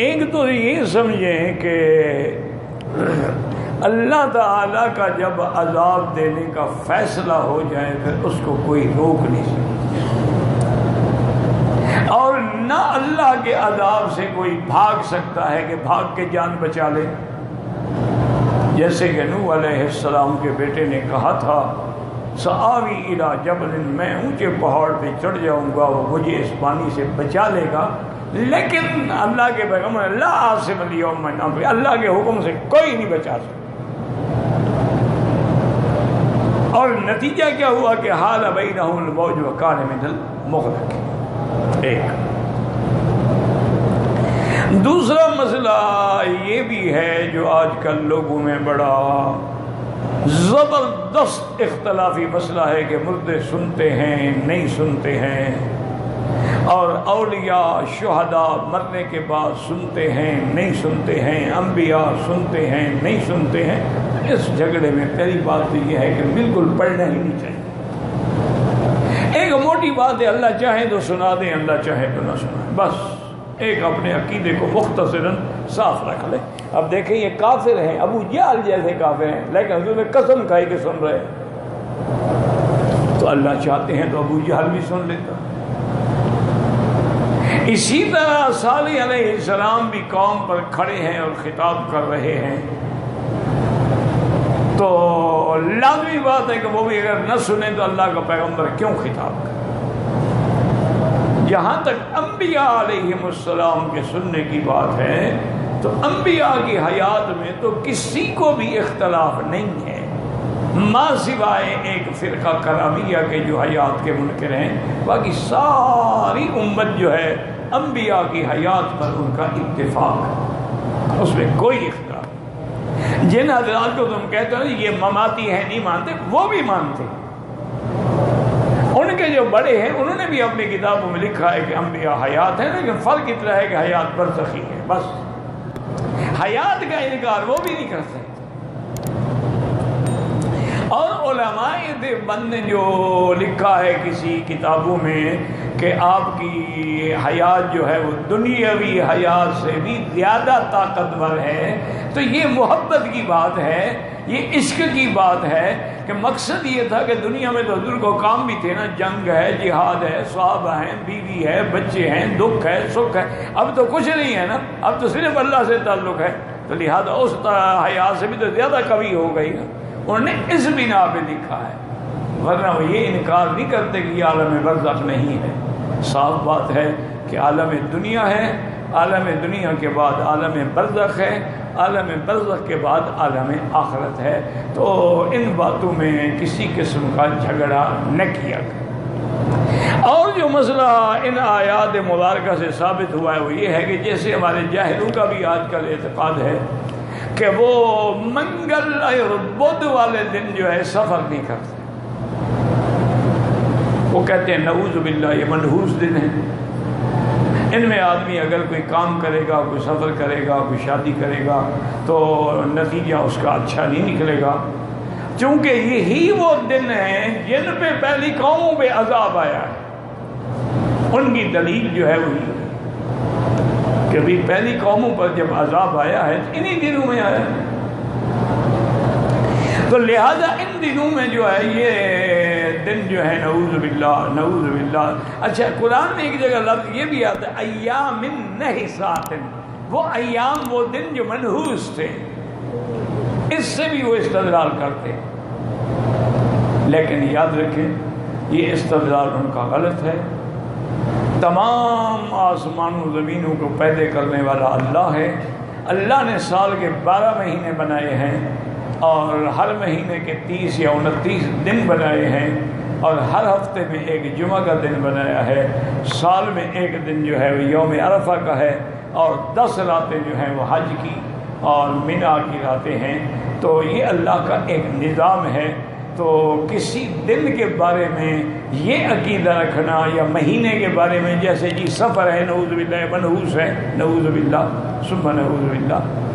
एक तो ये समझें कि अल्लाह ताला का जब अजाब देने का फैसला हो जाए फिर उसको कोई रोक नहीं सकता और ना अल्लाह के अजाब से कोई भाग सकता है कि भाग के जान बचा ले। जैसे कि नूह अलैहिस्सलाम के बेटे ने कहा था सआवी इला जबल, मैं ऊंचे पहाड़ पे चढ़ जाऊंगा वो मुझे इस पानी से बचा लेगा, लेकिन अल्लाह के पैगम्बर ला आसिम अल-यौम मिन अम्र, अल्लाह के हुक्म से कोई नहीं बचा सकता। और नतीजा क्या हुआ कि हाल बैनहुल मौज व कान मिनल मुगरक। एक दूसरा मसला ये भी है जो आजकल लोगों में बड़ा ज़बरदस्त इख्तलाफी मसला है कि मुर्दे सुनते हैं नहीं सुनते हैं, और औलिया शुहदा मरने के बाद सुनते हैं नहीं सुनते हैं, अंबिया सुनते हैं नहीं सुनते हैं। इस झगड़े में पहली बात तो यह है कि बिल्कुल पढ़ना ही नहीं चाहिए। एक मोटी बात है, अल्लाह चाहे तो सुना दें अल्लाह चाहे तो ना सुनाए, बस एक अपने अकीदे को मुख्तसरन साफ रख लें। अब देखें ये काफिर हैं, अबू जहल जैसे काफिर हैं, लेकिन हजूर ने कसम खाई के सुन रहे हैं, तो अल्लाह चाहते हैं तो अबू जहल भी सुन लेता। इसी तरह सालेह अलैहिस्सलाम भी कौम पर खड़े हैं और खिताब कर रहे हैं, तो लाज़मी बात है कि वो भी अगर न सुने तो अल्लाह का पैगंबर क्यों खिताब करे। जहाँ तक अम्बिया अलैहिमुस्सलाम के सुनने की बात है तो अम्बिया की हयात में तो किसी को भी इख्तलाफ नहीं है माँ सिवाय एक फ़िरका करामिया के जो हयात के मुनकर हैं, बाकी सारी उम्मत जो है अम्बिया की हयात पर उनका इत्तेफाक है, उसमें कोई इख्तलाफ। जिन हजरात को तुम कहते हो ये ममाती है नहीं मानते, वो भी मानते। उनके जो बड़े हैं उन्होंने भी अपनी किताबों में लिखा है कि अम्बिया हयात है, लेकिन फ़र्क इतना है कि हयात बरसखी है, बस हयात का इनकार वो भी नहीं कर सकते। और उलमाए देवबंद ने जो लिखा है किसी किताबों में कि आपकी हयात जो है वो दुनियावी हयात से भी ज़्यादा ताकतवर है, तो ये मोहब्बत की बात है, ये इश्क की बात है। कि मकसद ये था कि दुनिया में तो हजूर को काम भी थे ना, जंग है, जिहाद है, सहाबा हैं, बीवी है, बच्चे हैं, दुख है, सुख है, अब तो कुछ नहीं है ना, अब तो सिर्फ अल्लाह से ताल्लुक़ है, तो लिहाजा उस हयात से भी तो ज़्यादा कमी हो गई ना, उन्होंने इस बिना पे लिखा है। वरना वो ये इनकार नहीं करते कि आलम बरज़ख नहीं है, साफ बात है कि आलम दुनिया है, आलम दुनिया के बाद आलम बरज़ख है, आलम बरज़ख के बाद आलम आखरत है, तो इन बातों में किसी किस्म का झगड़ा न किया गया। और जो मसला इन आयात मुबारक से साबित हुआ है वो ये है कि जैसे हमारे जाहिलों का भी आजकल एतक़ाद है कि वो मंगल और बुध वाले दिन जो है सफ़र नहीं करते, वो कहते हैं नऊज़ बिल्ला ये मनहूस दिन है, इनमें आदमी अगर कोई काम करेगा, कोई सफ़र करेगा, कोई शादी करेगा तो नतीजा उसका अच्छा नहीं निकलेगा, क्योंकि यही वो दिन हैं जिन पे पहली कौमों पे अजाब आया है। उनकी दलील जो है वही कि भी पहली कौमों पर जब अजाब आया है तो इन्हीं दिनों में आया है, तो लिहाजा इन दिनों में जो है ये दिन जो है नऊज़ बिल्लाह नऊज़ बिल्लाह। अच्छा, कुरान में एक जगह लफ्ज़ ये भी आता है अय्यामिन नहिसातिन, वो अय्याम वो दिन जो मनहूस थे, इससे भी वो इस्तदलाल करते, लेकिन याद रखें ये इस्तदलाल उनका गलत है। तमाम आसमानों ज़मीनों को पैदा करने वाला अल्लाह है, अल्लाह ने साल के 12 महीने बनाए हैं और हर महीने के 30 या 29 दिन बनाए हैं और हर हफ्ते में एक जुमा का दिन बनाया है, साल में एक दिन जो है वो यौम अरफा का है और 10 रातें जो हैं वो हज की और मिना की रातें हैं। तो ये अल्लाह का एक निज़ाम है, तो किसी दिन के बारे में ये अकीदा रखना या महीने के बारे में जैसे जी सफ़र है नऊज़ बिल्लाह मनहूस है, नऊज़ बिल्लाह सुब्हान नऊज़ बिल्लाह,